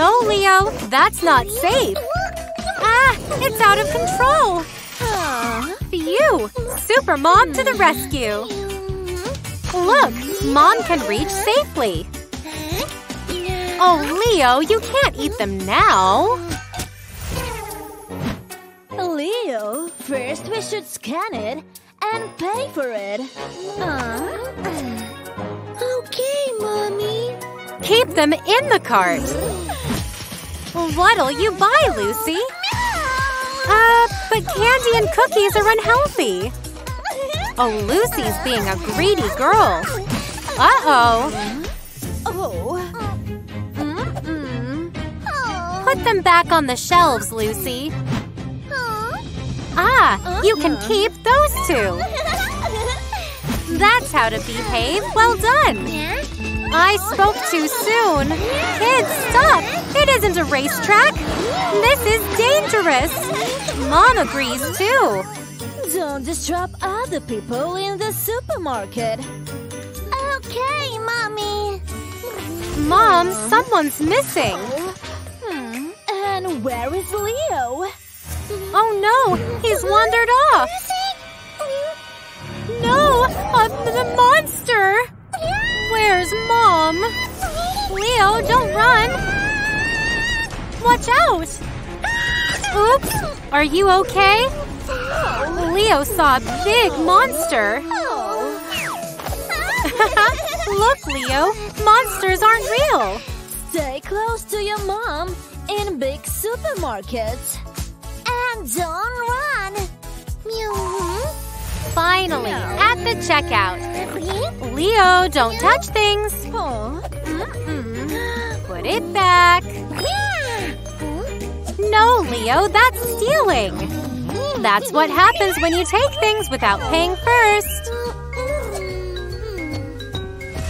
No, Leo, that's not safe. Ah, it's out of control. Phew! Super Mom to the rescue. Look, Mom can reach safely. Oh, Leo, you can't eat them now. Leo, first we should scan it and pay for it. Okay, Mommy. Keep them in the cart. What'll you buy, Lucy? But candy and cookies are unhealthy. Oh, Lucy's being a greedy girl. Uh-oh. Oh. Mm-mm. Put them back on the shelves, Lucy. Ah, you can keep those two. That's how to behave. Well done. I spoke too soon. Kids, stop. It isn't a racetrack. This is dangerous. Mom agrees, too. Don't disrupt other people in the supermarket. Okay, Mommy. Mom, someone's missing. And where is Leo? Oh no, he's wandered off. No, I'm the monster. Where's Mom? Leo, don't run. Watch out. Oops, are you okay? Leo saw a big monster. Look, Leo, monsters aren't real. Stay close to your mom in big supermarkets. And don't run. Finally, at the checkout. Leo, don't touch things. Put it back. No, Leo, that's stealing. That's what happens when you take things without paying first.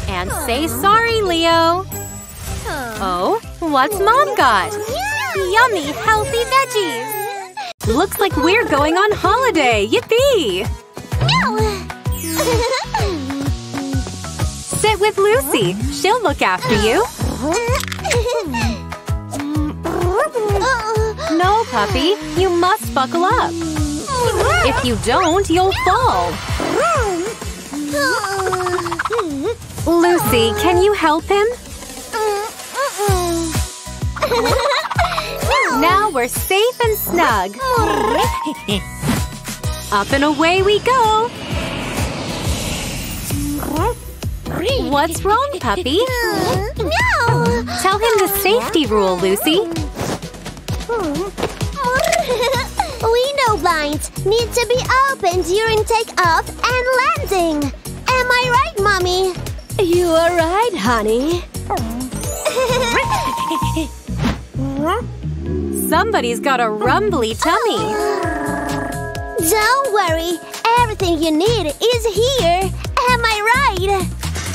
And say sorry, Leo. Oh, what's Mom got? Yummy, healthy veggies. Looks like we're going on holiday. Yippee! Sit with Lucy. She'll look after you. No, puppy. You must buckle up. If you don't, you'll fall. Lucy, can you help him? Now we're safe and snug. Up and away we go. What's wrong, puppy? No! Tell him the safety rule, Lucy. Window blinds need to be opened during takeoff and landing. Am I right, Mommy? You are right, honey. Somebody's got a rumbly tummy. Don't worry. Everything you need is here. Am I right?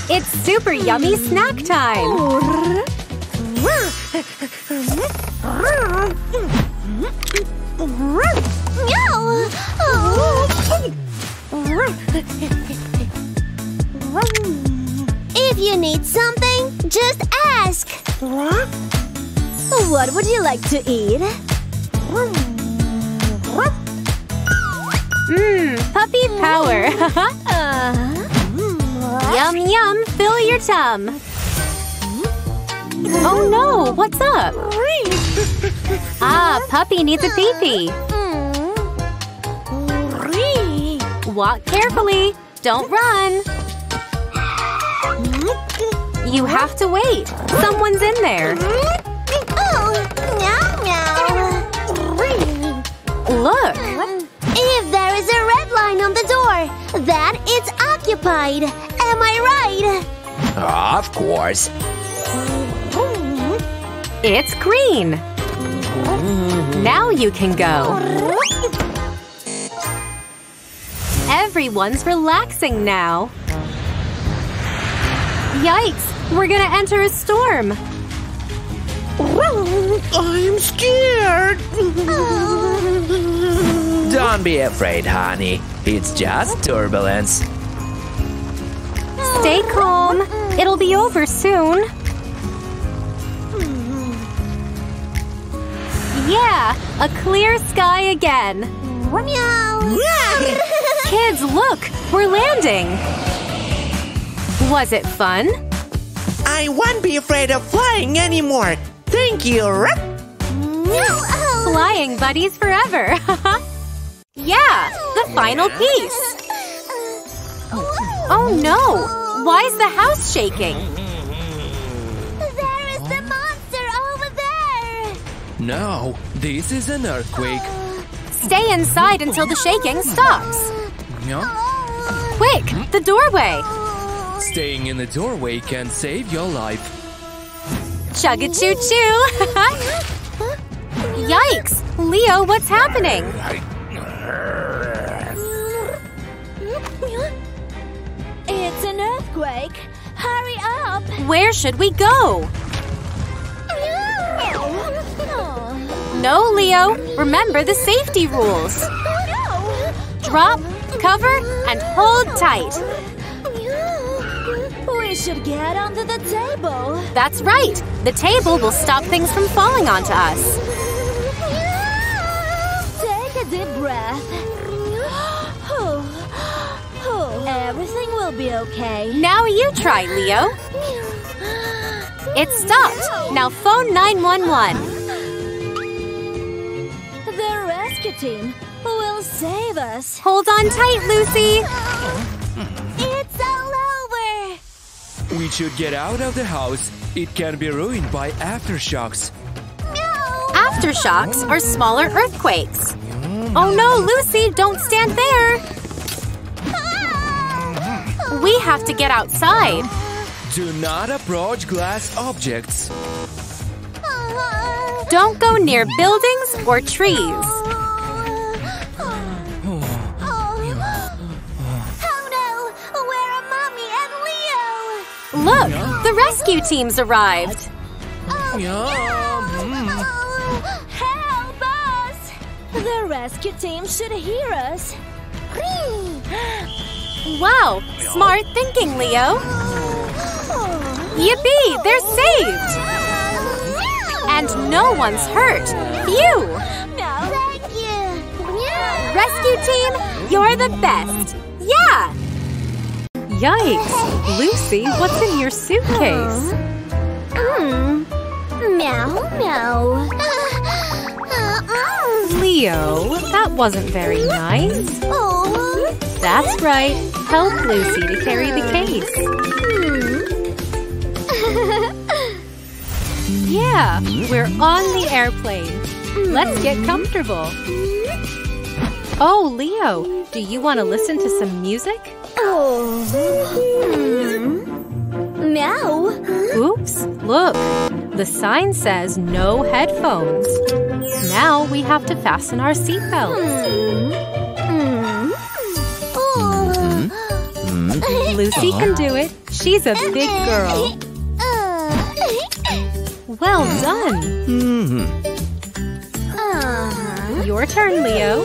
It's super yummy snack time. If you need something, just ask. What would you like to eat? Puppy power. Yum, yum, fill your tum. Oh no, what's up? Ah, puppy needs a pee-pee. Walk carefully. Don't run. You have to wait. Someone's in there. Look. If there is a red line on the door, then it's occupied. Am I right? Of course. It's green. Now you can go. Everyone's relaxing now. Yikes! We're gonna enter a storm. I'm scared. Don't be afraid, honey. It's just turbulence. Stay calm. It'll be over soon. Yeah! A clear sky again! Meow! Kids, look! We're landing! Was it fun? I won't be afraid of flying anymore! Thank you! Flying buddies forever! Yeah! The final piece! Oh no! Why is the house shaking? There is the monster over there! No, this is an earthquake. Stay inside until the shaking stops. No. Quick, the doorway! Staying in the doorway can save your life. Chugga-choo-choo! Yikes! Leo, what's happening? It's an earthquake! Hurry up! Where should we go? No, Leo! Remember the safety rules! Drop, cover, and hold tight! We should get onto the table! That's right! The table will stop things from falling onto us! Take a deep breath! Everything will be okay. Now you try, Leo. It stopped. Now phone 911. The rescue team will save us. Hold on tight, Lucy. It's all over. We should get out of the house. It can be ruined by aftershocks. No. Aftershocks are smaller earthquakes. Oh no, Lucy, don't stand there. We have to get outside. Do not approach glass objects. Don't go near buildings or trees. Oh no! Where are Mommy and Leo? Look! The rescue team's arrived. Oh no! Help us! The rescue team should hear us. Wow! Smart thinking, Leo! Yippee! They're saved! And no one's hurt! Phew! No, thank you! Rescue team, you're the best! Yeah! Yikes! Lucy, what's in your suitcase? Meow, meow. Leo, that wasn't very nice. That's right. Help Lucy to carry the case. Yeah, we're on the airplane. Let's get comfortable. Oh, Leo, do you want to listen to some music? Meow. Oops, look. The sign says no headphones. Now we have to fasten our seatbelts. Lucy can do it. She's a big girl. Well done. Your turn, Leo.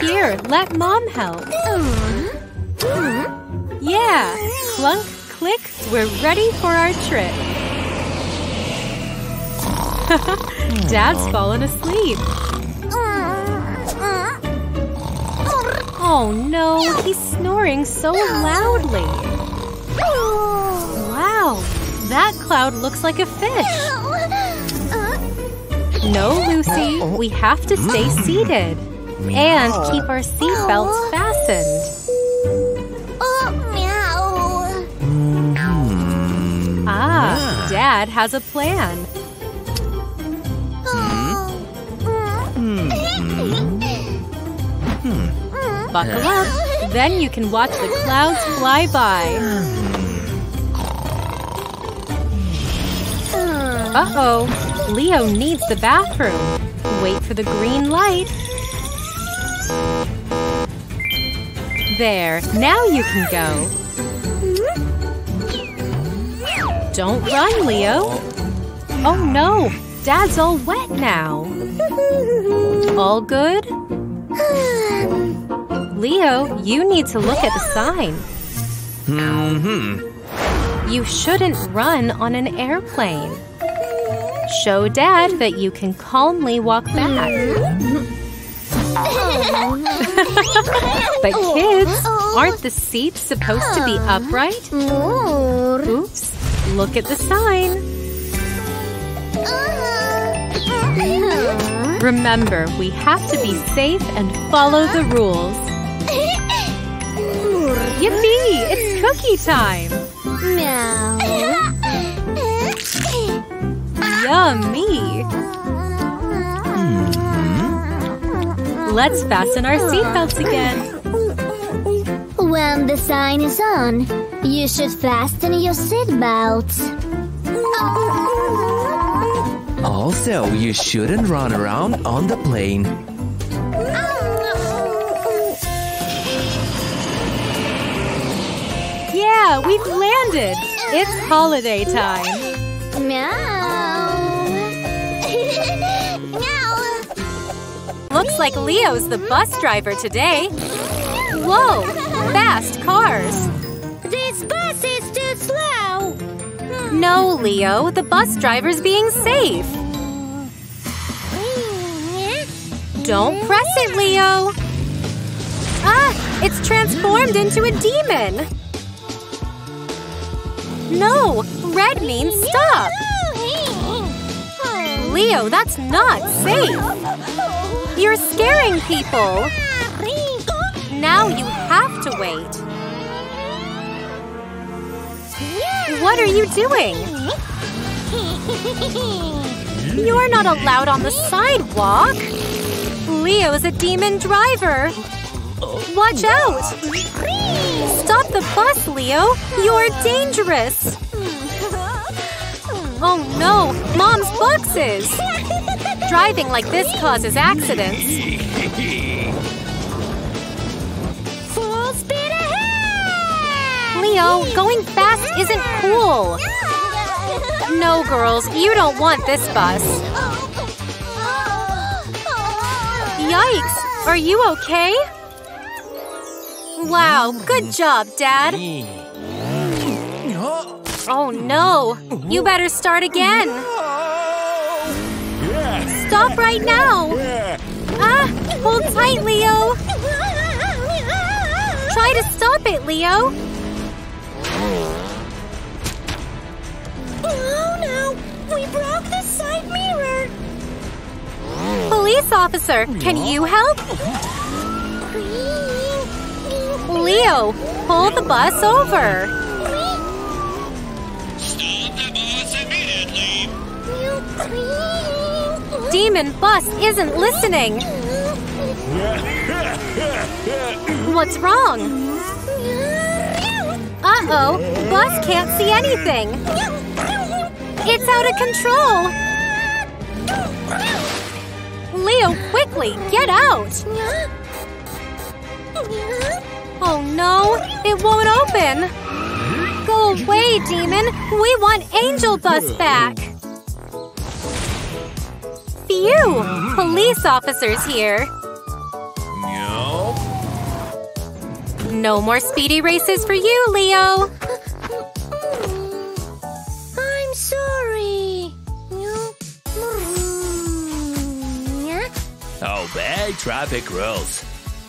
Here, let Mom help. Yeah. Clunk, click. We're ready for our trip. Dad's fallen asleep. Oh no, he's snoring so loudly. Wow, that cloud looks like a fish. No, Lucy, we have to stay seated. And keep our seatbelts fastened. Ah, Dad has a plan. Buckle up, then you can watch the clouds fly by. Uh-oh, Leo needs the bathroom. Wait for the green light. There, now you can go. Don't run, Leo. Oh no, Dad's all wet now. All good? Leo, you need to look at the sign. You shouldn't run on an airplane. show Dad that you can calmly walk back. But kids, aren't the seats supposed to be upright? Oops, look at the sign. Remember, we have to be safe and follow the rules. Yippee! It's cookie time! Meow. Yummy! Let's fasten our seatbelts again. When the sign is on, you should fasten your seatbelts. Also, you shouldn't run around on the plane. Yeah, we've landed! It's holiday time! Meow! Meow! Looks like Leo's the bus driver today. Whoa! Fast cars! This bus is too slow! No, Leo, the bus driver's being safe. Don't press it, Leo. Ah, it's transformed into a demon. No, red means stop. Leo, that's not safe. You're scaring people. Now you have to wait. What are you doing? You're not allowed on the sidewalk! Leo's a demon driver! Watch out! Stop the bus, Leo! You're dangerous! Oh no! Mom's boxes! Driving like this causes accidents! Full speed ahead! Leo, going fast isn't cool! No, girls, you don't want this bus. Yikes! Are you okay? Wow, good job, Dad! Oh no! You better start again! Stop right now! Ah! Hold tight, Leo! Try to stop it, Leo! Oh no! We broke the side mirror! Police officer, can you help? Leo, pull the bus over! Stop the bus immediately! Demon bus isn't listening! What's wrong? Uh-oh, bus can't see anything! It's out of control! Leo, quickly, get out! Oh no, it won't open! Go away, demon! We want Angel Bus back! Phew! Police officers here! No more speedy races for you, Leo! I'm sorry. Obey traffic rules,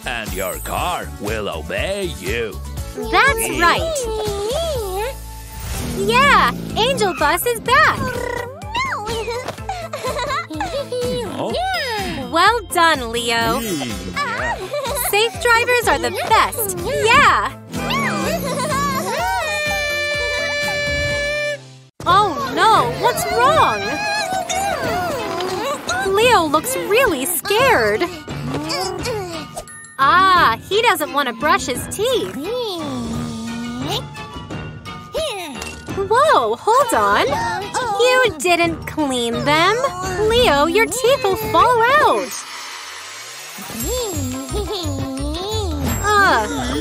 and your car will obey you. That's right! Yeah! Angel Bus is back! Well done, Leo! Safe drivers are the best! Yeah! Oh no! What's wrong? Leo looks really scared! Ah, he doesn't want to brush his teeth! Whoa, hold on! You didn't clean them! Leo, your teeth will fall out!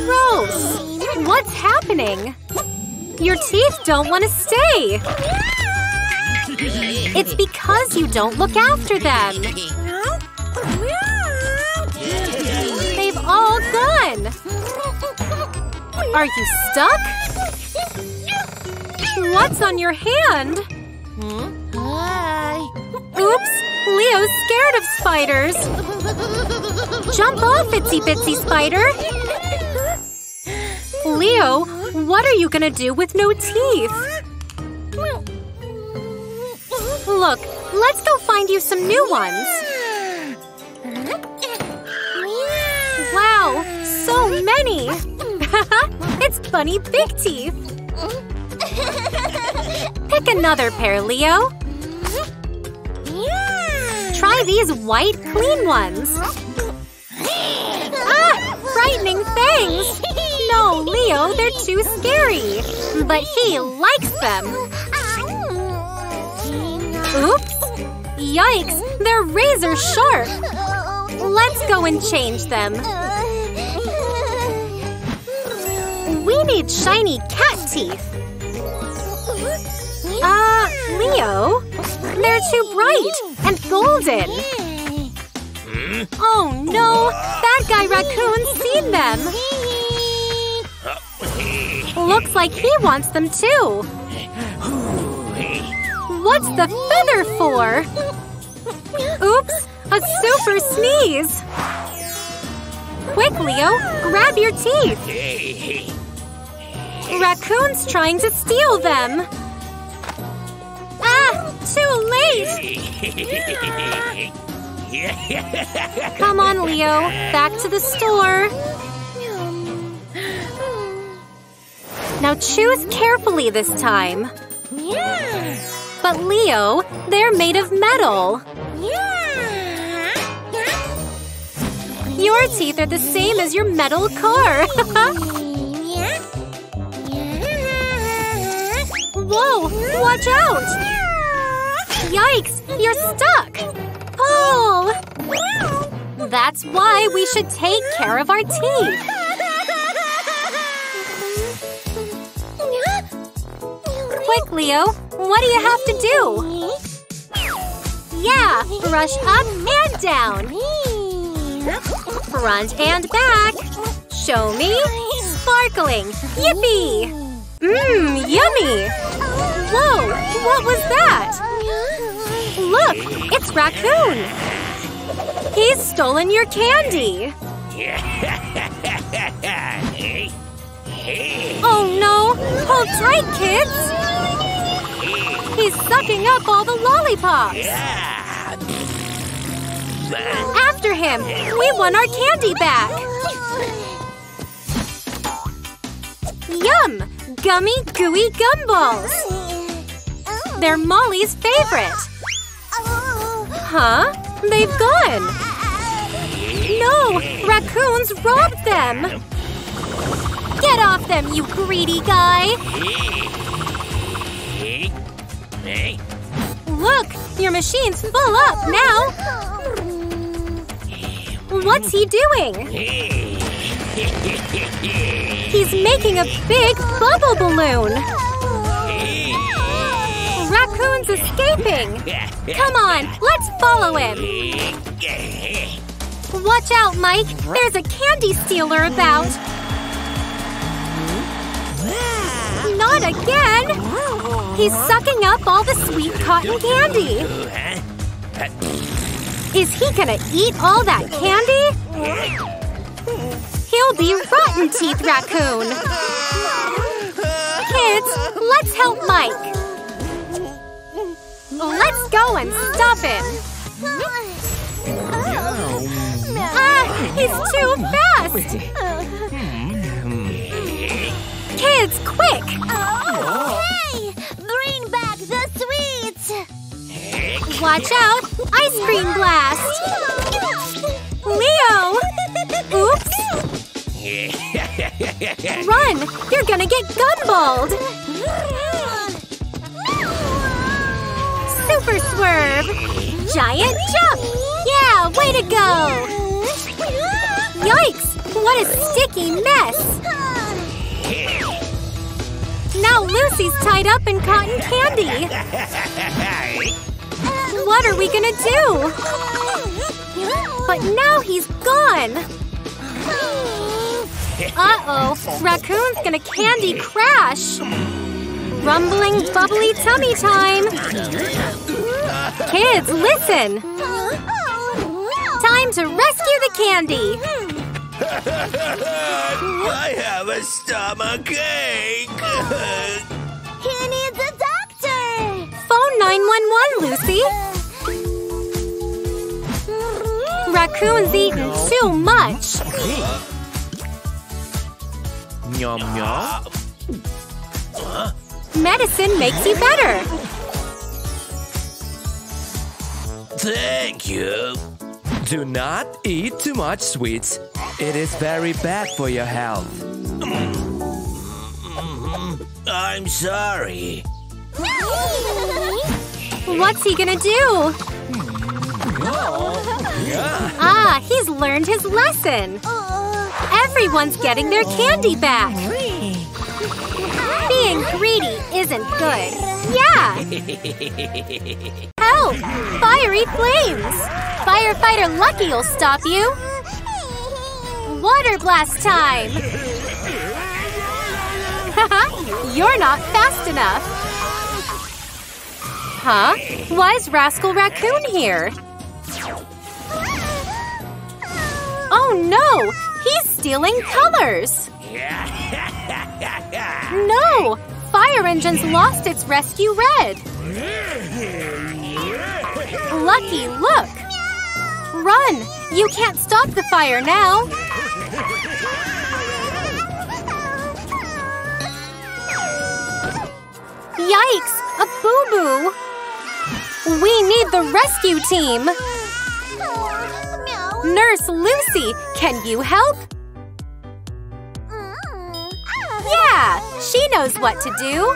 Gross! What's happening? Your teeth don't want to stay! It's because you don't look after them! They've all gone! Are you stuck? What's on your hand? Hi. so scared of spiders! Jump off, itsy-bitsy spider! Leo, what are you gonna do with no teeth? Look, let's go find you some new ones! Wow, so many! It's Bunny Big Teeth! Pick another pair, Leo! Try these white, clean ones! Ah! Frightening things! No, Leo, they're too scary! But he likes them! Oops! Yikes! They're razor sharp! Let's go and change them! We need shiny cat teeth! Leo? They're too bright! And golden! Oh no! Bad guy raccoon's seen them! Looks like he wants them too! What's the feather for? Oops! A super sneeze! Quick, Leo! Grab your teeth! Raccoon's trying to steal them! Ah! Too late! Come on, Leo. Back to the store. Now choose carefully this time. But Leo, they're made of metal. Your teeth are the same as your metal car. Whoa! Watch out! Yikes! You're stuck! Pull! That's why we should take care of our teeth! Quick, Leo! What do you have to do? Yeah! Brush up and down! Front and back! Show me! Sparkling! Yippee! Mmm! Yummy! Whoa! What was that? Look! It's Raccoon! He's stolen your candy! Oh no! Hold tight, kids! He's sucking up all the lollipops! After him! We want our candy back! Yum! Gummy gooey gumballs! They're Molly's favorite! Huh? They've gone! No! Raccoons robbed them! Get off them, you greedy guy! Look! Your machine's full up now! What's he doing? He's making a big bubble balloon! Raccoon's escaping! Come on, let's follow him! Watch out, Mike! There's a candy stealer about! Not again! He's sucking up all the sweet cotton candy! Is he gonna eat all that candy? He'll be Rotten Teeth Raccoon! Kids, let's help Mike! Let's go and stop him! Ah! He's too fast! Kids, quick! Hey! Bring back the sweets! Watch out! Ice cream blast! Leo! Oops! Run! You're gonna get gumballed! Super swerve! Giant jump! Yeah, way to go! Yikes! What a sticky mess! Now Lucy's tied up in cotton candy! What are we gonna do? But now he's gone! Uh-oh! Raccoon's gonna candy crash! Rumbling, bubbly tummy time! Kids, listen! Time to rescue the candy! I have a stomachache! He needs a doctor! Phone 911, Lucy! Raccoon's eaten too much! Nyom nyom. Medicine makes you better! Thank you! Do not eat too much sweets. It is very bad for your health. I'm sorry. What's he gonna do? Ah, he's learned his lesson. Everyone's getting their candy back. Being greedy isn't good. Yeah! Help! Fiery flames! Firefighter Lucky will stop you! Water blast time! You're not fast enough! Huh? Why's Rascal Raccoon here? Oh no! He's stealing colors! No! Fire Engine's lost its Rescue Red! Lucky, look! Run! You can't stop the fire now! Yikes! A boo-boo! We need the rescue team! Nurse Lucy, can you help? Yeah! She knows what to do!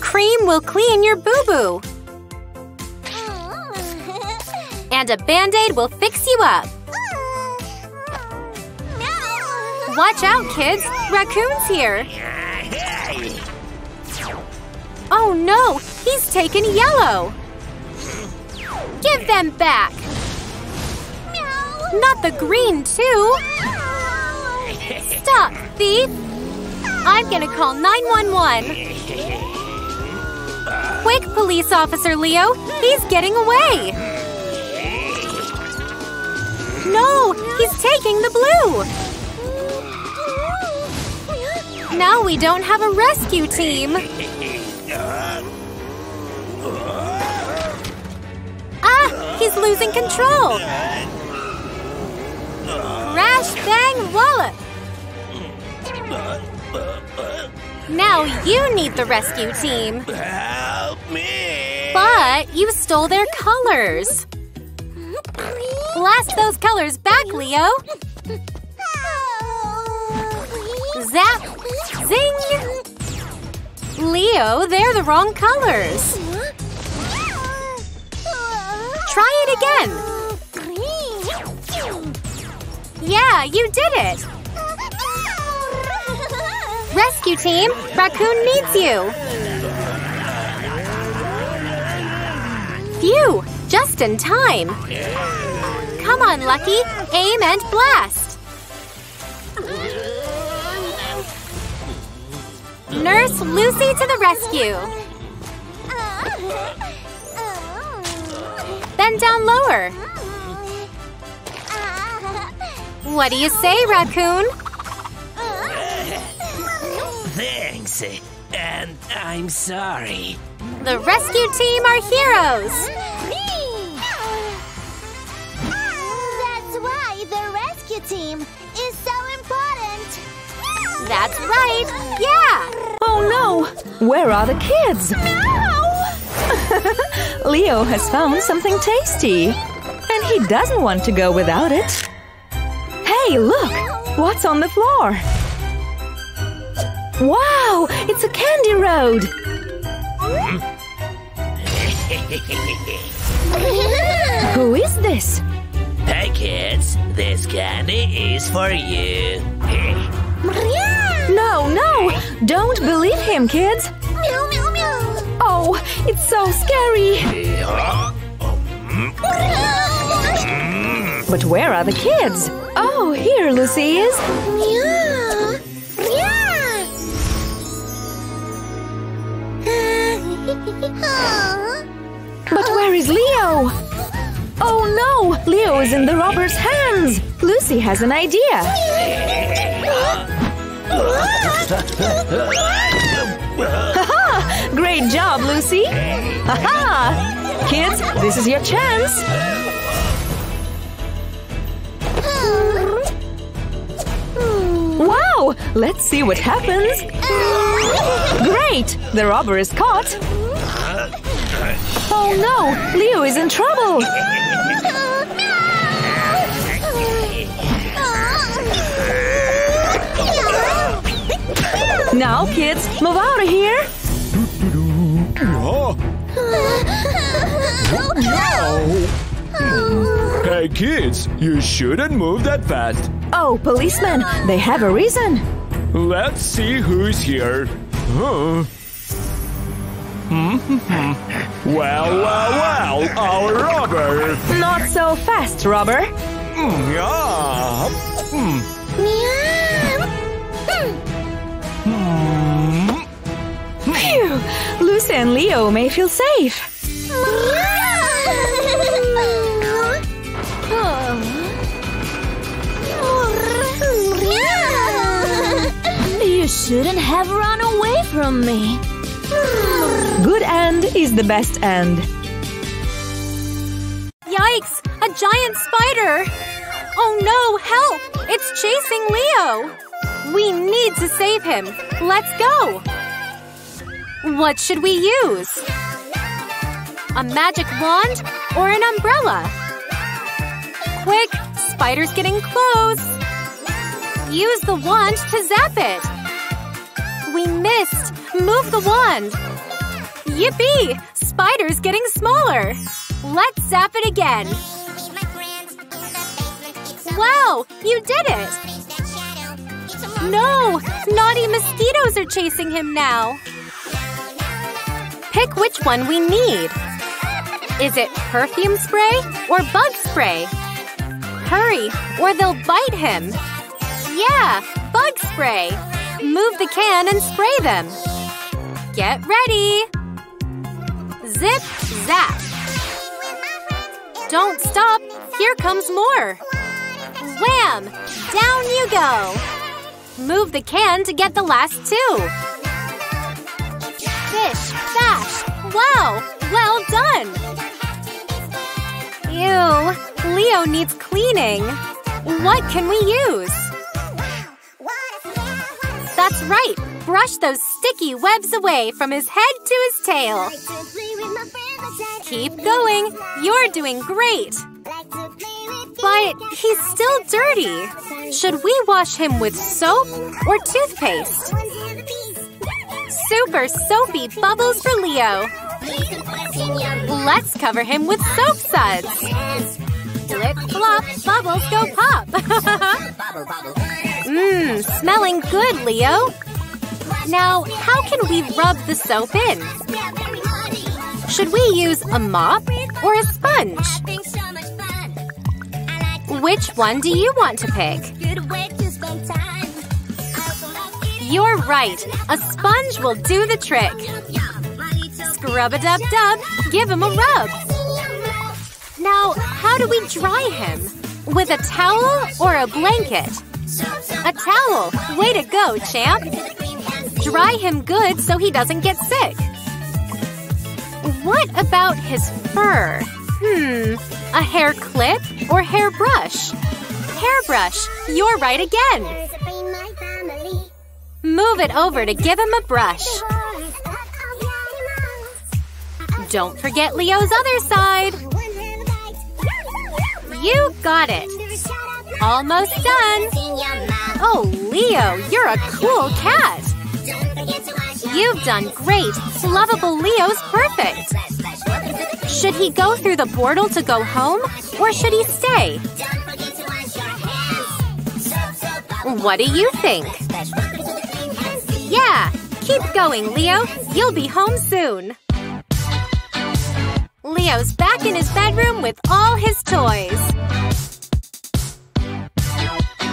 Cream will clean your boo-boo! And a Band-Aid will fix you up! Watch out, kids! Raccoon's here! Oh no! He's taken yellow! Give them back! Not the green, too! Stop, thief! I'm gonna call 911! Quick, police officer Leo! He's getting away! No! He's taking the blue! Now we don't have a rescue team! Ah! He's losing control! Crash, bang, wallop! Now you need the rescue team! Help me! But you stole their colors! Blast those colors back, Leo! Zap! Zing! Leo, they're the wrong colors! Try it again! Yeah, you did it! Rescue team, Raccoon needs you! Phew! Just in time! Come on, Lucky! Aim and blast! Nurse Lucy to the rescue! Bend down lower! What do you say, Raccoon? Thanks, and I'm sorry. The rescue team are heroes! Team is so important. That's right. Yeah. Oh no. Where are the kids? No. Leo has found something tasty, and he doesn't want to go without it. Hey, look! What's on the floor? Wow! It's a candy road. Who is this? Hey kids, this candy is for you. No, don't believe him, kids. Oh, it's so scary. But where are the kids? Oh, here Lucy is. But where is Leo? Oh no! Leo is in the robber's hands! Lucy has an idea! Ha-ha! Great job, Lucy! Ha-ha! Kids, this is your chance! Wow! Let's see what happens! Great! The robber is caught! Oh no! Leo is in trouble! No! Now, kids, move out of here! No! Hey, kids, you shouldn't move that fast! Oh, policemen, they have a reason! Let's see who's here! Huh? Mm-hmm. Well, our robber! Not so fast, robber! Meow! Meow! Phew! Lucy and Leo may feel safe! You shouldn't have run away from me! Good end is the best end. Yikes! A giant spider! Oh no, help! It's chasing Leo! We need to save him! Let's go! What should we use? A magic wand or an umbrella? Quick! Spider's getting close! Use the wand to zap it! We missed! Move the wand! Yippee! Spider's getting smaller! Let's zap it again! Wow! You did it! No! Naughty mosquitoes are chasing him now! Pick which one we need! Is it perfume spray or bug spray? Hurry, or they'll bite him! Yeah! Bug spray! Move the can and spray them! Get ready! Zip, zap! Don't stop! Here comes more! Wham! Down you go! Move the can to get the last two! Bish, bash! Wow! Well done! Ew! Leo needs cleaning! What can we use? That's right! Brush those sticky webs away from his head to his tail! Keep going! You're doing great! But he's still dirty! Should we wash him with soap or toothpaste? Super soapy bubbles for Leo! Let's cover him with soap suds! Flip-flop, bubbles go pop! Mmm, smelling good, Leo! Now, how can we rub the soap in? Should we use a mop or a sponge? Which one do you want to pick? You're right! A sponge will do the trick! Scrub-a-dub-dub, give him a rub! Now, how do we dry him? With a towel or a blanket? A towel! Way to go, champ! Dry him good so he doesn't get sick. What about his fur? A hair clip or hairbrush? Hairbrush! You're right again! Move it over to give him a brush. Don't forget Leo's other side! You got it! Almost done! Oh, Leo, you're a cool cat! You've done great! Lovable Leo's perfect! Should he go through the portal to go home, or should he stay? What do you think? Yeah! Keep going, Leo! You'll be home soon! Leo's back in his bedroom with all his toys!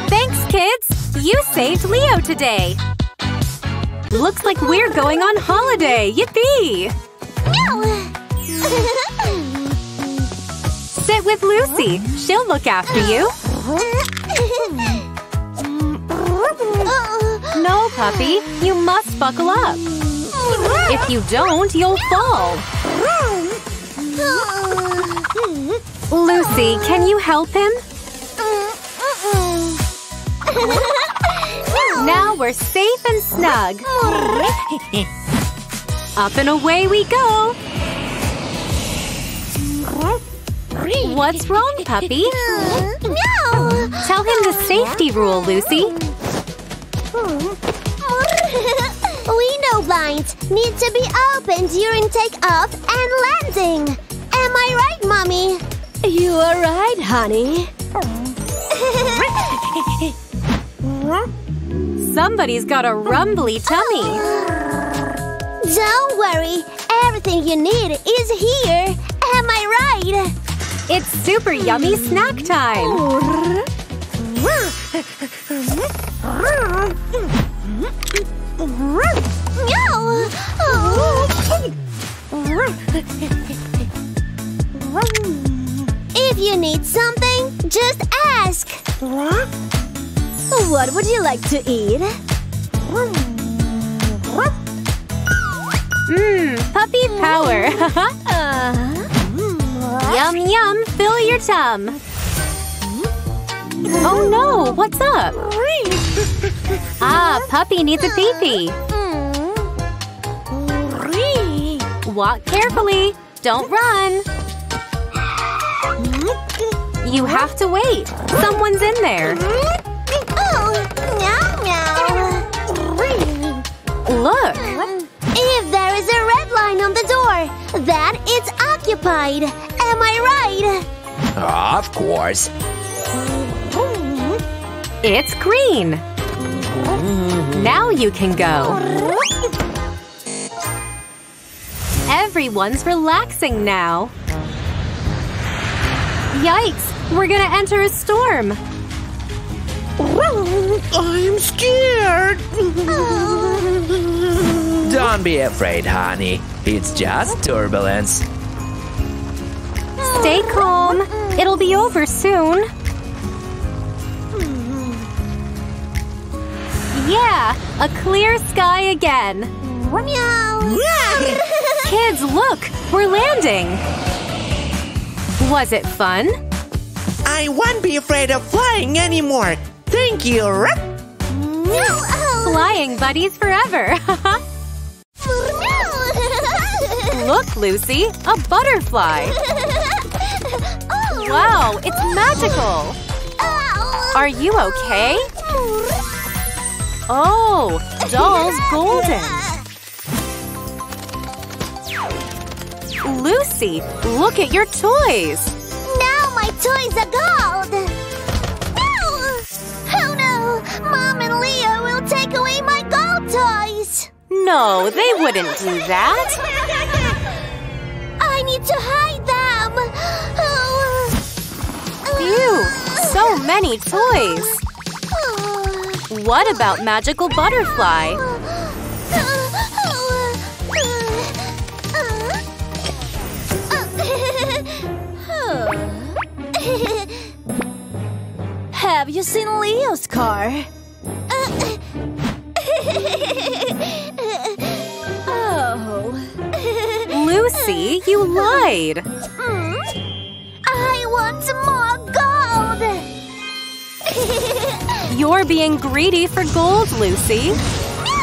Thanks, kids! You saved Leo today! Looks like we're going on holiday! Yippee! No! Sit with Lucy. She'll look after you. No, puppy. You must buckle up. If you don't, you'll fall. Lucy, can you help him? Now we're safe and snug. Up and away we go. What's wrong, puppy? No! Tell him the safety rule, Lucy. Window blinds need to be opened during takeoff and landing. Am I right, Mommy? You are right, honey. Somebody's got a rumbly tummy. Don't worry. Everything you need is here. Am I right? It's super yummy snack time. If you need something, just ask. What would you like to eat? Puppy power. Yum, yum, fill your tum. Oh no, what's up? Puppy needs a pee-pee. Walk carefully. Don't run. You have to wait. Someone's in there. Look. If there is a red line on the door, then it's occupied. Am I right? Of course. It's green. Now you can go. Everyone's relaxing now. Yikes! We're gonna enter a storm. I'm scared. Don't be afraid, honey. It's just turbulence. Stay calm. It'll be over soon. Yeah, a clear sky again. Kids, look! We're landing! Was it fun? I won't be afraid of flying anymore. Thank you. Flying buddies forever. Look, Lucy, a butterfly. Wow, it's magical. Are you okay? Oh, doll's golden. Lucy, look at your toys. Now my toys are gold. Mom and Leo will take away my gold toys! No, they wouldn't do that! I need to hide them! Ew, so many toys! What about Magical Butterfly? Have you seen Leo's car? Oh. Lucy, you lied. I want more gold. You're being greedy for gold, Lucy. No.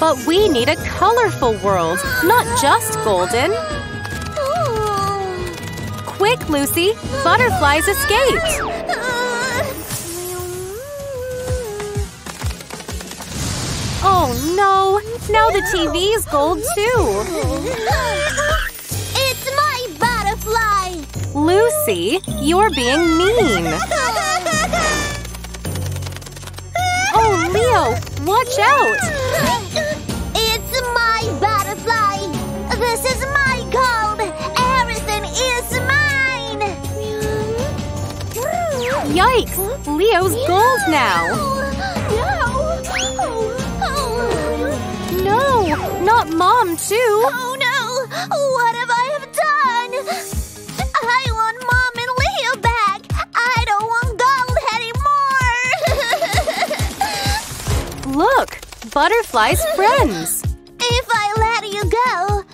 But we need a colorful world, not just golden. Quick, Lucy! Butterflies escaped! Oh no! Now the TV is gold too! It's my butterfly! Lucy, you're being mean! Oh, Leo! Watch out! It's my butterfly! This is my gold! Everything is mine! Yikes! Leo's gold now! No! Not Mom, too! Oh, no! What have I done? I butterfly's friends. If I let you go,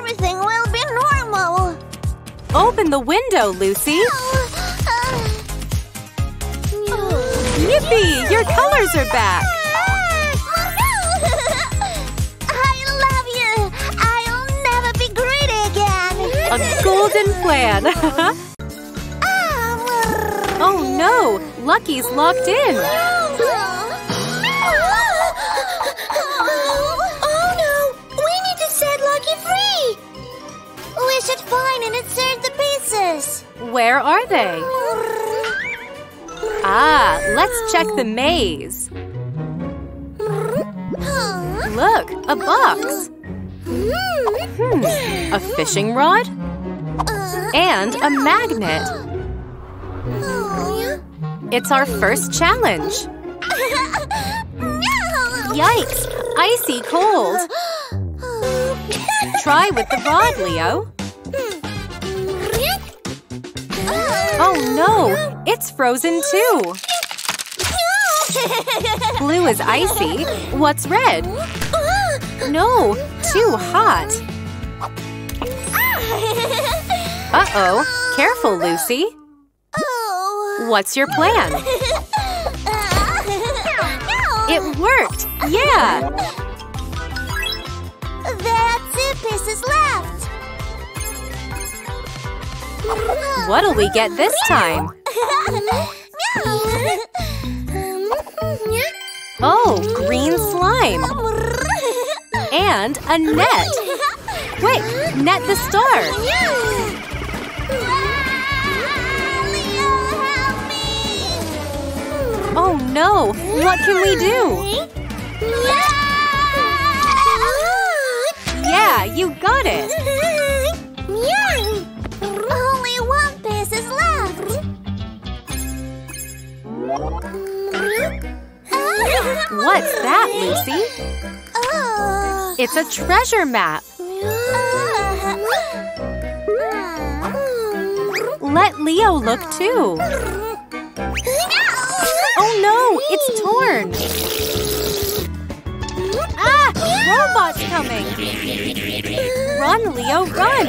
everything will be normal. Open the window, Lucy. Yippee! Your colors are back. I love you. I'll never be greedy again. A golden plan. Oh no! Lucky's locked in. We should find and insert the pieces. Where are they? Ah, let's check the maze. Look, a box. A fishing rod. And a magnet. It's our first challenge. Yikes, icy cold. Try with the rod, Leo. Oh no, it's frozen too. Blue is icy. What's red? No, too hot. Uh-oh, careful, Lucy. What's your plan? It worked, yeah! There are 2 pieces left! What'll we get this time? Oh, green slime! And a net! Quick, net the star! Oh no! What can we do? Yeah, you got it! Only 1 piece is left! What's that, Lucy? It's a treasure map! Let Leo look too! Oh no, it's torn! Ah! Robots coming! Run, Leo, run!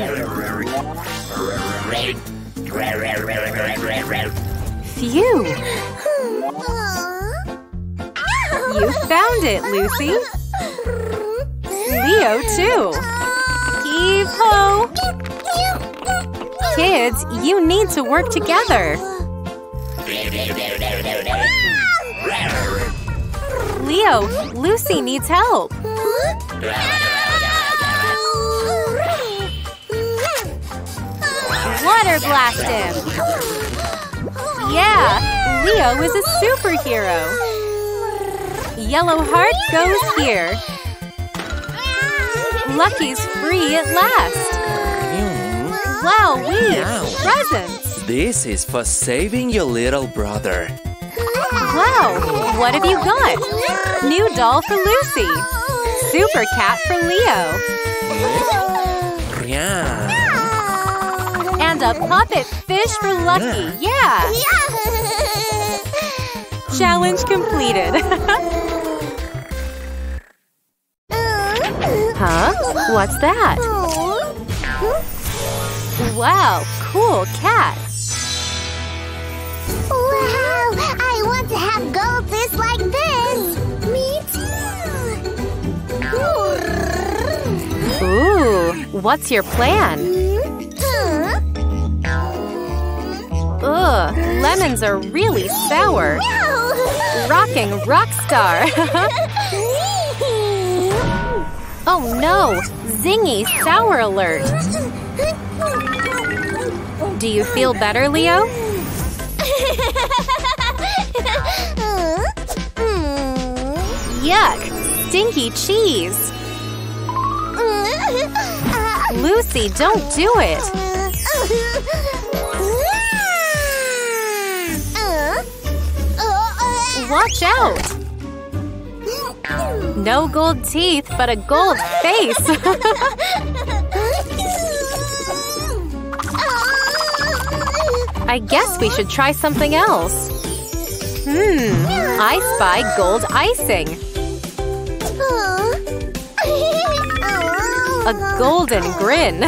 Phew! You found it, Lucy! Leo, too! Heave-ho! Kids, you need to work together! Leo, Lucy needs help! Water blast him! Yeah! Leo is a superhero! Yellow heart goes here! Lucky's free at last! Wow, presents! This is for saving your little brother! Wow! What have you got? New doll for Lucy! Super cat for Leo! And a puppet fish for Lucky! Yeah! Challenge completed! Huh? What's that? Wow! Cool cat! To have gold fish like this! Me too! Ooh, what's your plan? Ugh, lemons are really sour! Rocking rock star! Oh no! Zingy sour alert! Do you feel better, Leo? Yuck! Stinky cheese! Lucy, don't do it! Watch out! No gold teeth, but a gold face! I guess we should try something else. I spy gold icing! A golden grin.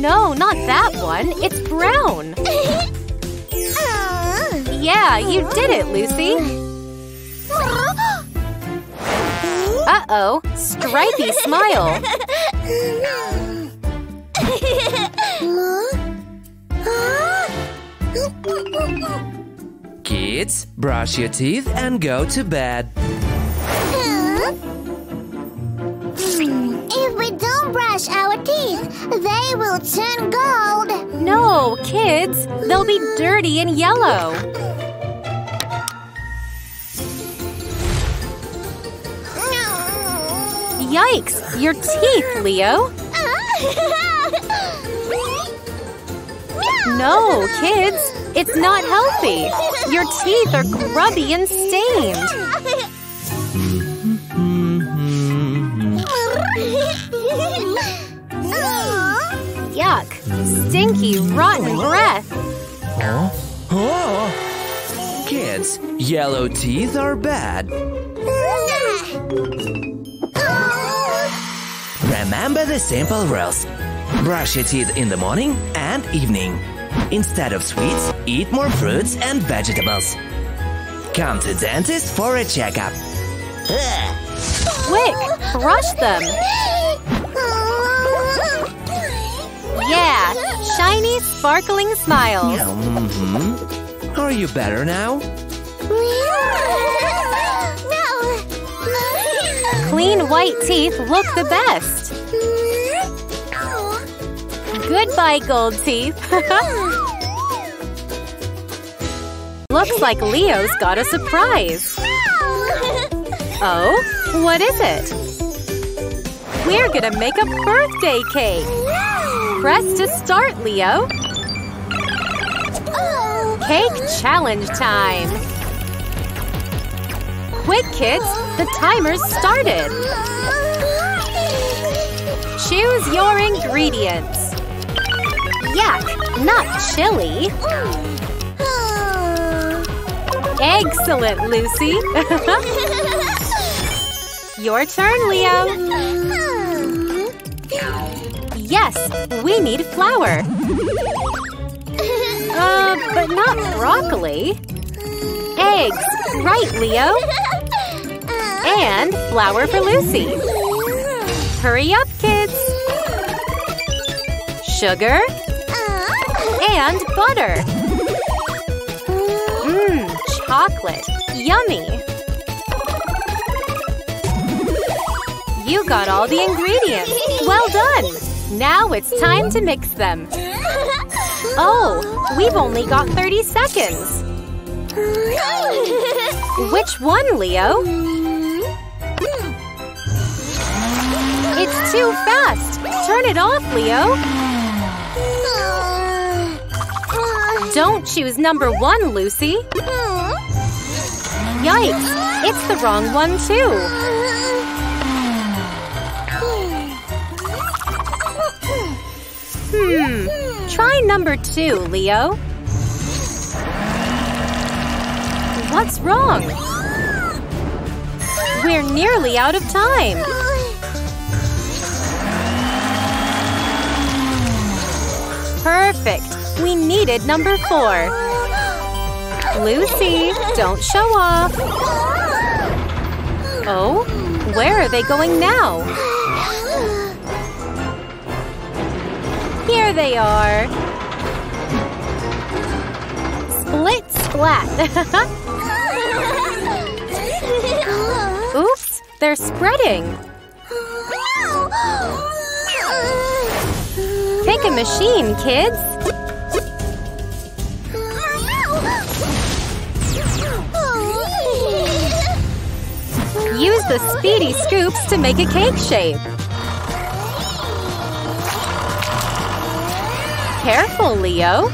No, not that one. It's brown. Yeah, you did it, Lucy. Uh-oh, stripy smile. Kids, brush your teeth and go to bed. If we don't brush our teeth, they will turn gold. No, kids, they'll be dirty and yellow. Yikes, your teeth, Leo. No, kids, it's not healthy. Your teeth are grubby and stained. Yuck! Stinky, rotten breath! Kids, yellow teeth are bad. Remember the simple rules. Brush your teeth in the morning and evening. Instead of sweets, eat more fruits and vegetables. Come to dentist for a checkup. Quick, brush them! Yeah, shiny, sparkling smiles. Mm-hmm. Are you better now? No. Clean white teeth look the best. Goodbye, gold teeth. Looks like Leo's got a surprise. Oh, what is it? We're gonna make a birthday cake. Press to start, Leo. Cake challenge time. Quick, kids, the timer's started. Choose your ingredients. Yuck, not chili. Excellent, Lucy. Your turn, Leo. Yes, we need flour. But not broccoli. Eggs, right, Leo? And flour for Lucy. Hurry up, kids. Sugar and butter. Mmm, chocolate. Yummy. You got all the ingredients. Well done. Now it's time to mix them. Oh, we've only got 30 seconds. Which one, Leo? It's too fast. Turn it off, Leo. Don't choose number one, Lucy. Yikes, it's the wrong one, too. Try number two, Leo. What's wrong? We're nearly out of time. Perfect. We needed number four. Lucy, don't show off. Oh, where are they going now? Here they are. Split splat. Oops, they're spreading. Pick a machine, kids. Use the speedy scoops to make a cake shape. Careful, Leo.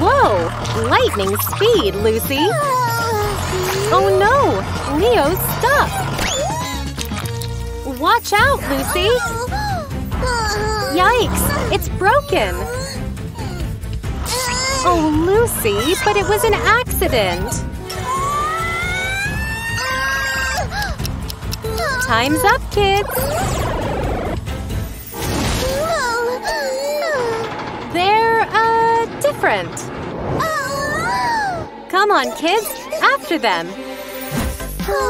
Whoa, lightning speed, Lucy. Oh no, Leo's stuck. Watch out, Lucy. Yikes, it's broken. Oh, Lucy, but it was an accident. Time's up, kids! They're, different. Come on, kids. After them.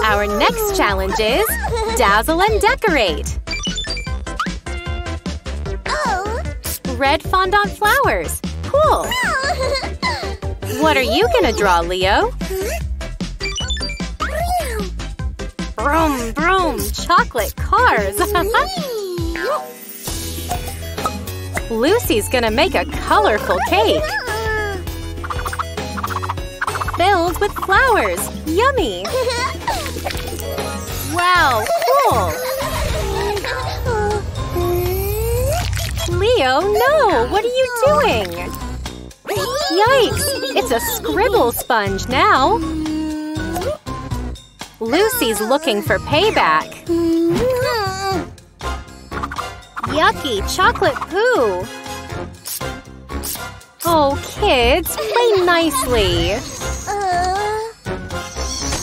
Our next challenge is dazzle and decorate. Spread fondant flowers. Cool. What are you gonna draw, Leo? Vroom, vroom, chocolate cars. Lucy's gonna make a colorful cake. Filled with flowers. Yummy. Wow, cool. Leo, no, what are you doing? Yikes, it's a scribble sponge now. Lucy's looking for payback. Yucky chocolate poo. Oh, kids, play nicely.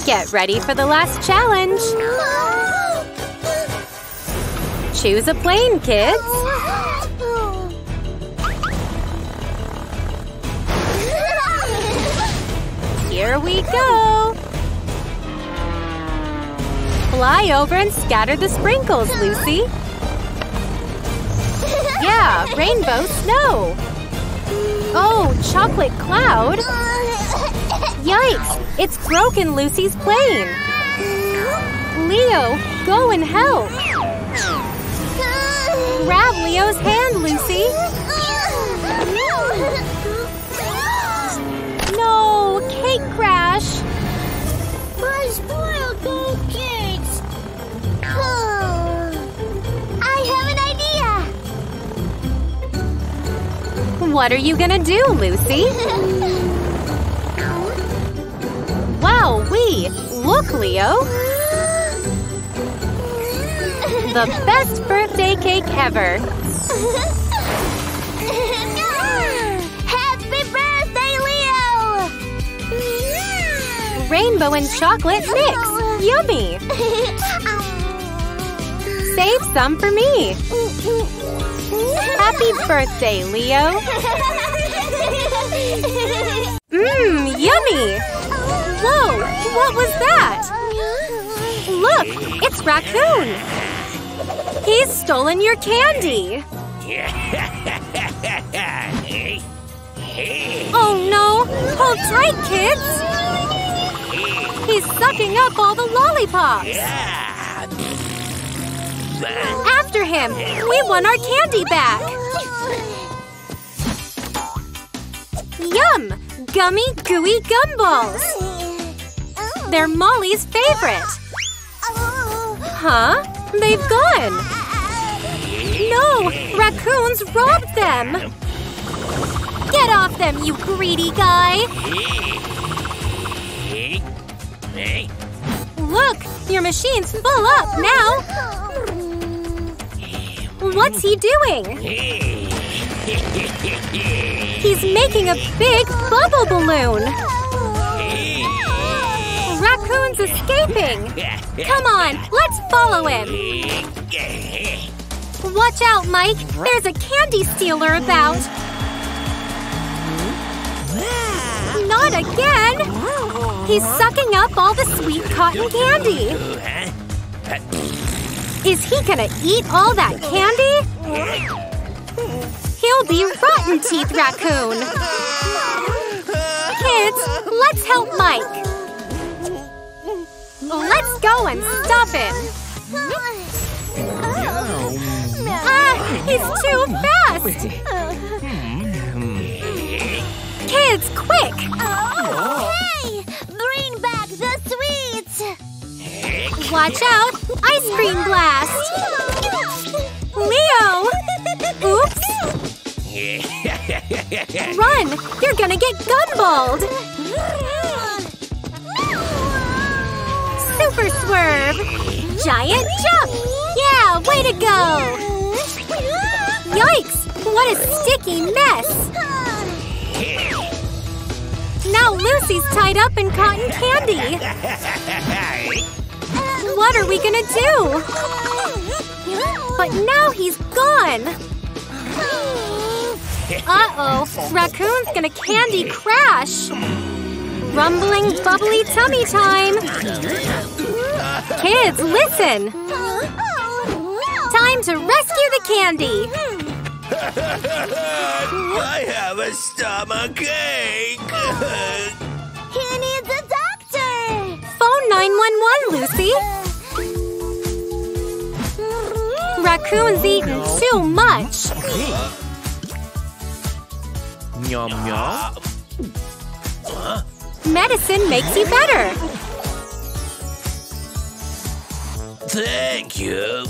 Get ready for the last challenge. Choose a plane, kids. Here we go. Fly over and scatter the sprinkles, Lucy. Yeah, rainbow snow. Oh, chocolate cloud. Yikes! It's broken Lucy's plane! Leo, go and help! Grab Leo's hand, Lucy! No! Cake crash! I spoiled both cakes! I have an idea! What are you gonna do, Lucy? Wow-wee! Look, Leo! The best birthday cake ever! Happy birthday, Leo! Rainbow and chocolate mix! Yummy! Save some for me! Happy birthday, Leo! Mmm, yummy! Whoa! What was that? Look! It's Raccoon! He's stolen your candy! Oh no! Hold tight, kids! He's sucking up all the lollipops! After him! We want our candy back! Yum! Gummy gooey gumballs! They're Molly's favorite! Huh? They've gone! No! Raccoons robbed them! Get off them, you greedy guy! Look! Your machine's full up now! What's he doing? He's making a big bubble balloon! Raccoon's escaping! Come on, let's follow him! Watch out, Mike! There's a candy stealer about! Not again! He's sucking up all the sweet cotton candy! Is he gonna eat all that candy? He'll be rotten teeth, Raccoon! Kids, let's help Mike! Let's go and stop him! He's too fast! Kids, quick! Hey! Bring back the sweets! Watch out! Ice cream blast! Leo! Oops! Run! You're gonna get gumballed! Super swerve! Giant jump! Yeah, way to go! Yikes! What a sticky mess! Now Lucy's tied up in cotton candy! Whoa! What are we gonna do? But now he's gone! Uh-oh, Raccoon's gonna Candy Crash! Rumbling bubbly tummy time! Kids, listen! Time to rescue the candy! I have a stomachache! He needs a doctor! Phone 911, Lucy! Raccoon's eaten too much! Yum, yum. Medicine makes you better! Thank you!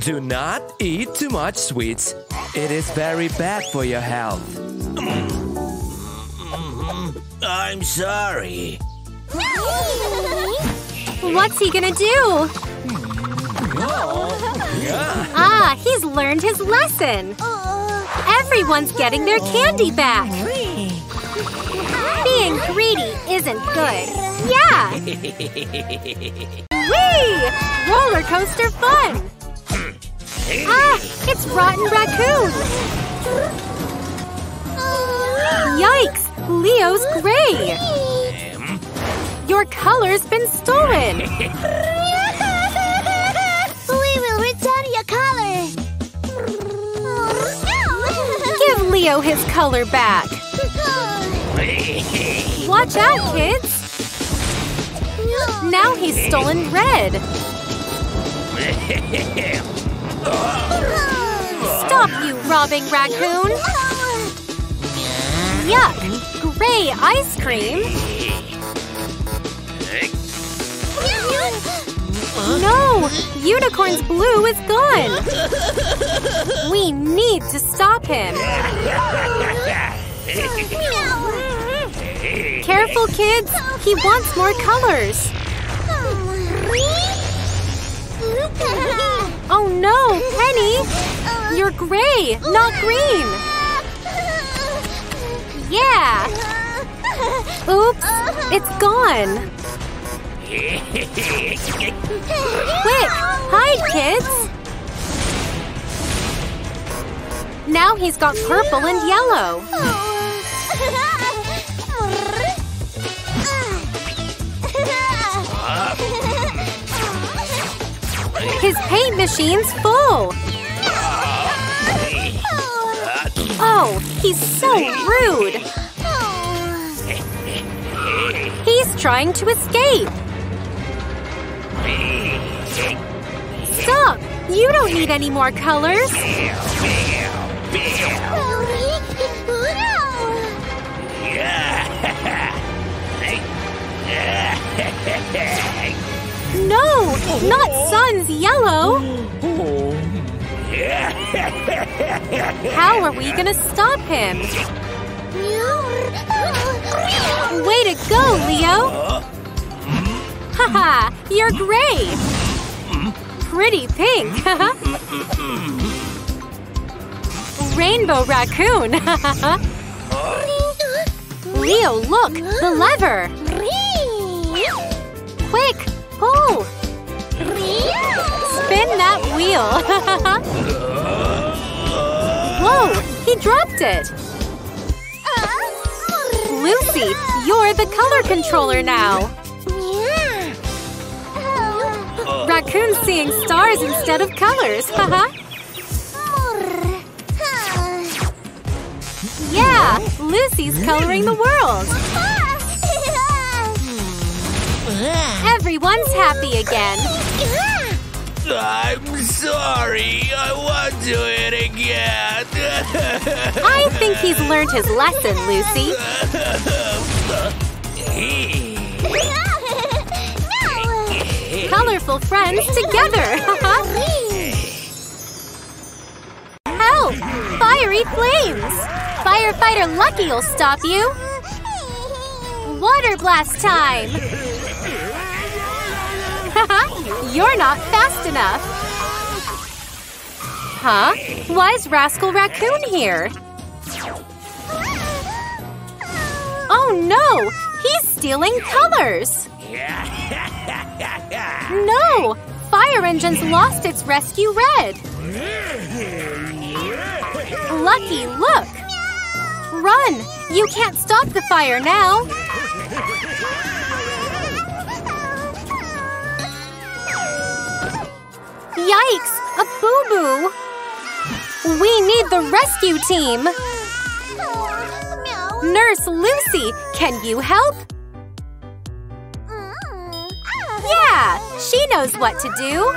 Do not eat too much sweets. It is very bad for your health. I'm sorry. What's he gonna do? Ah, he's learned his lesson! Everyone's getting their candy back! Being greedy isn't good. Yeah! Whee! Roller coaster fun! Ah! It's Rotten Raccoon! Yikes! Leo's gray! Your color's been stolen! We will return your color! Give Leo his color back! Watch out, kids! Now he's stolen red! Stop, you robbing raccoon! Yuck! Gray ice cream! No! Unicorn's blue is gone! We need to stop him! Careful, kids! He wants more colors! Oh no, Penny! You're gray, not green! Yeah! Oops, it's gone! Quick! Hide, kids! Now he's got purple and yellow! His paint machine's full! Oh, he's so rude! He's trying to escape! Stop! You don't need any more colors! No! Not sun's yellow! How are we gonna stop him? Way to go, Leo! Haha! You're gray! Pretty pink! Rainbow raccoon! Leo, look! The lever! Quick! Pull! Spin that wheel! Whoa! He dropped it! Lucy, you're the color controller now! Raccoon's seeing stars instead of colors, haha! Yeah! Lucy's coloring the world! Everyone's happy again. I'm sorry. I won't do it again. I think he's learned his lesson, Lucy. No. Colorful friends together. Help! Fiery flames! Firefighter Lucky will stop you. Water blast time! You're not fast enough! Huh? Why's Rascal Raccoon here? Oh no! He's stealing colors! No! No! Fire Engine's lost its rescue red! Lucky, look! Run! You can't stop the fire now! Yikes! A boo-boo! We need the rescue team! Nurse Lucy, can you help? Yeah! She knows what to do!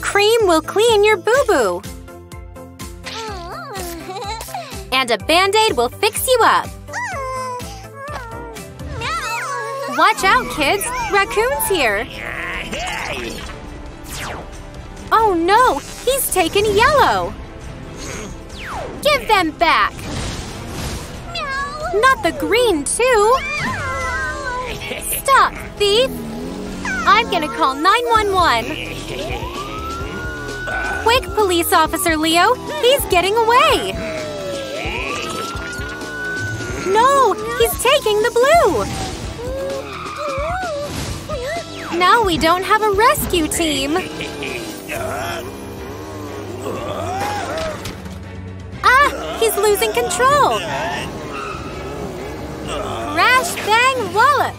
Cream will clean your boo-boo! And a Band-Aid will fix you up! Watch out, kids! Raccoon's here! Oh no! He's taken yellow! Give them back! Not the green, too! Stop, thief! I'm gonna call 911! Quick, police officer Leo! He's getting away! No! He's taking the blue! Now we don't have a rescue team! Ah! He's losing control! Crash, bang, wallop!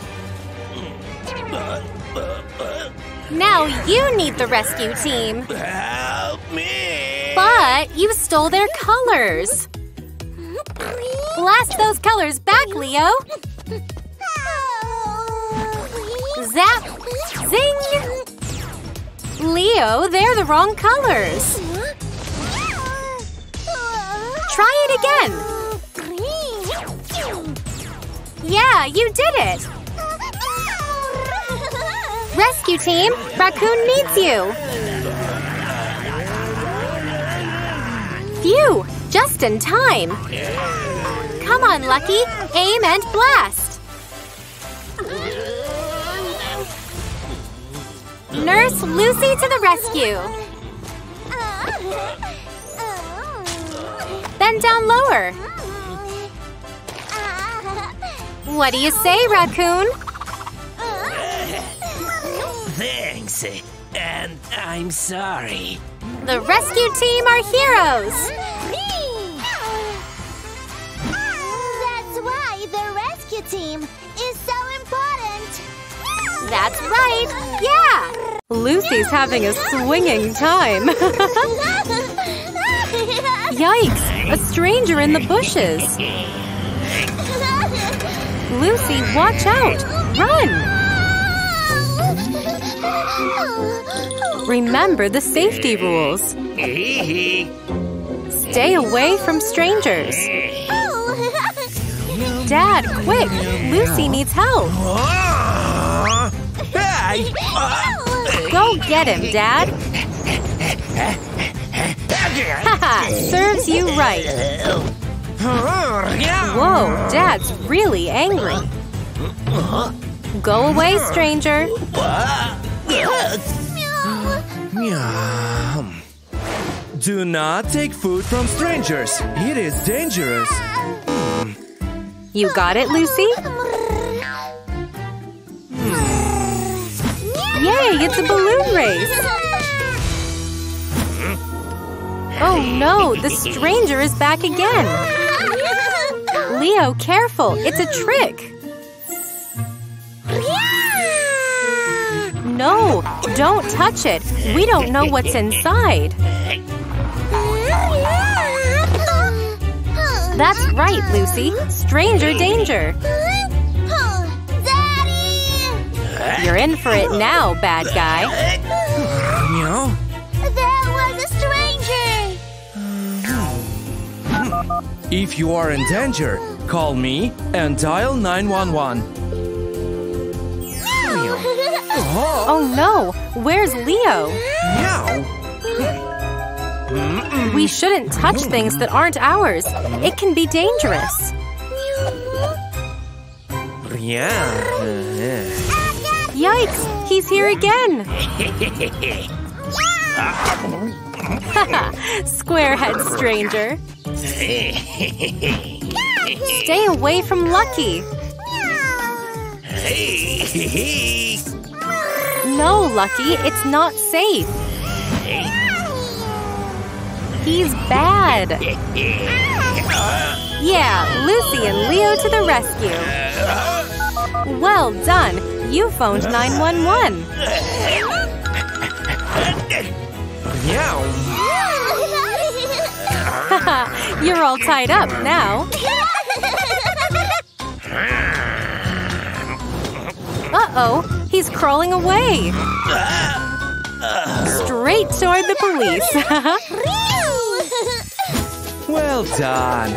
Now you need the rescue team! Help me! But you stole their colors! Blast those colors back, Leo! Zap! Zing! Leo, they're the wrong colors! Try it again! Yeah, you did it! Rescue team, Raccoon needs you! Phew! Just in time! Come on, Lucky! Aim and blast! Nurse Lucy to the rescue! Bend down lower! What do you say, Raccoon? Thanks, and I'm sorry. The rescue team are heroes! That's why the rescue team is so important! That's right, yeah! Lucy's having a swinging time! Yikes, a stranger in the bushes! Lucy, watch out! Run! Remember the safety rules. Stay away from strangers. Dad, quick! Lucy needs help. Go get him, Dad. Haha, serves you right. Whoa, Dad's really angry. Go away, stranger. Do not take food from strangers. It is dangerous. You got it, Lucy? Yay, it's a balloon race. Oh no, the stranger is back again. Leo, careful. It's a trick. No, don't touch it. We don't know what's inside. That's right, Lucy. Stranger danger. Daddy! You're in for it now, bad guy. No. That was a stranger. If you are in danger, call me and dial 911. Oh no! Where's Leo? No. We shouldn't touch things that aren't ours. It can be dangerous. Yikes! He's here again! Haha! Squarehead stranger! Stay away from Lucky! No, Lucky, it's not safe. He's bad. Yeah, Lucy and Leo to the rescue. Well done. You phoned 911. Haha, you're all tied up now. Uh-oh, he's crawling away. Straight toward the police. Well done.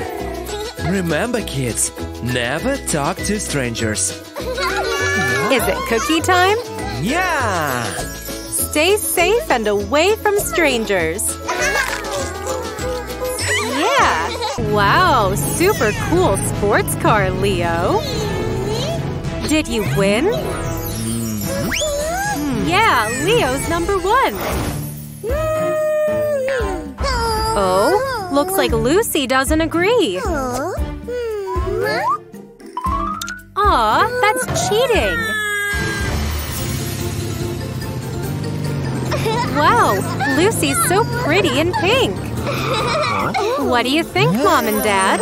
Remember, kids, never talk to strangers. Is it cookie time? Yeah! Stay safe and away from strangers. Yeah! Wow, super cool sports car, Leo. Did you win? Yeah, Leo's number 1. Oh, looks like Lucy doesn't agree. Aw, that's cheating. Wow, Lucy's so pretty in pink. What do you think, Mom and Dad?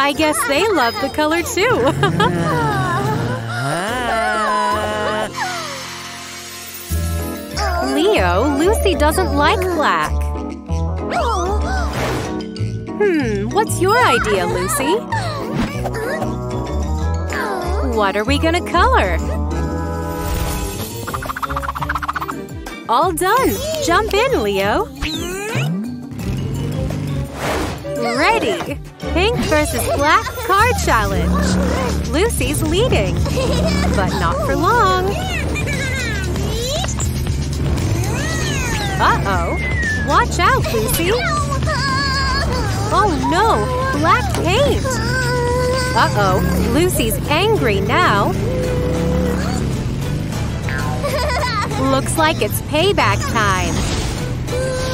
I guess they love the color too. Leo, Lucy doesn't like black. What's your idea, Lucy? What are we gonna color? All done! Jump in, Leo! Ready! Pink versus black card challenge! Lucy's leading, but not for long! Uh-oh. Watch out, Lucy. Oh, no. Black paint. Uh-oh. Lucy's angry now. Looks like it's payback time.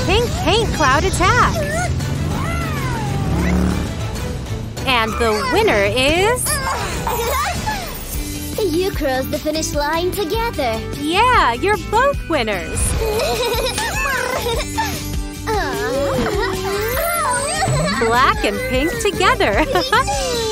Pink paint cloud attack. And the winner is… You crossed the finish line together. Yeah, you're both winners. Black and pink together!